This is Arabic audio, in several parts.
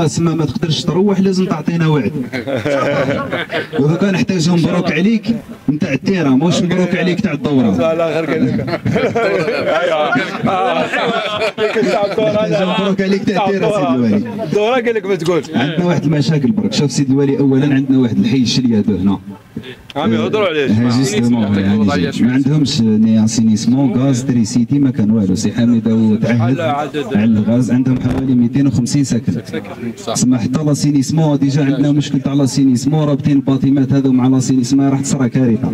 تسمى ما تقدرش تروح، لازم تعطينا وعد. ودوكا نحتاجو مبروك عليك نتاع الديره، ماهوش مبروك عليك تاع الدوره. لا غير قال لك. ايوا مبروك عليك تاع الديره سيدي الوالي. الدوره قال لك ما تقولش. عندنا واحد المشاكل برك، شوف سيدي الوالي، اولا عندنا واحد الحي الشليادو هنا. عم يهضروا عليه ما عندهمش نياسينيسمون، غاز تريسيتي ما كان والو. سي حميده تعهد على الغاز، عندهم حوالي 250 سكن تسمى حتى لاسينيسمون. ديجا عندنا مشكل تاع لاسينيسمون، رابطين الباطيمات هذو مع لاسينيسمون، راح تصرى كارثه.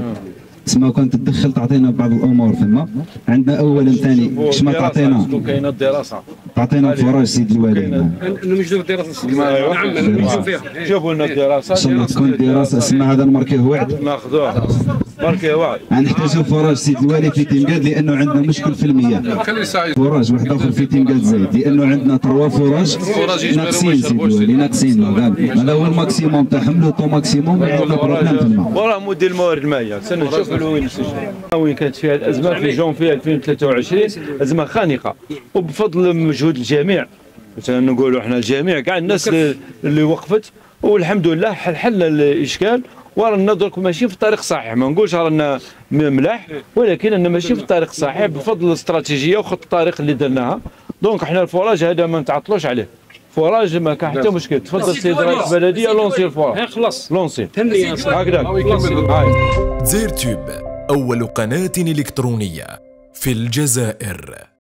تسمى كون تدخل تعطينا بعض الامور. فما عندنا اولا ثاني كشما تعطينا كاينه الدراسه، تعطينا الفراج سيدي الوالي، نمجدوا الدراسه. نعم نمجدوا فيها، جابوا لنا الدراسه، ان شاء الله تكون الدراسه. اسمع هذا نماركيه وعد، ناخذوه نماركيه وعد. غنحتاجوا فراج سيدي الوالي في تيمقاد، لانه عندنا مشكل في المياه. فراج واحد اخر في تيمقاد زايد، لانه عندنا تروا فراج ناقصين سيدي الوالي، ناقصين. هذا هو الماكسيموم تاعهم، لو طو ماكسيموم. عندنا بروبليم في الماء. والله مدير الموارد المائيه سنشوف وين كانت فيها الازمه في جونفي 2023، ازمه خانقه، وبفضل مجهود الجميع. مثلا نقولوا احنا الجميع كاع الناس اللي وقفت، والحمد لله حل الاشكال، ورانا درك ماشي في الطريق الصحيح. ما نقولش رانا ملاح، ولكن انا ماشي في الطريق الصحيح بفضل الاستراتيجيه وخط الطريق اللي درناها. دونك احنا الفراج هذا ما نتعطلوش عليه، فراج ما كان حتى مشكل. تفضل سيد رئيس البلديه، لونسي الفراج. خلاص لونسي هكذاك. دزير تيوب، أول قناة إلكترونية في الجزائر.